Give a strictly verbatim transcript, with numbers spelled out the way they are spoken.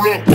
Hold up.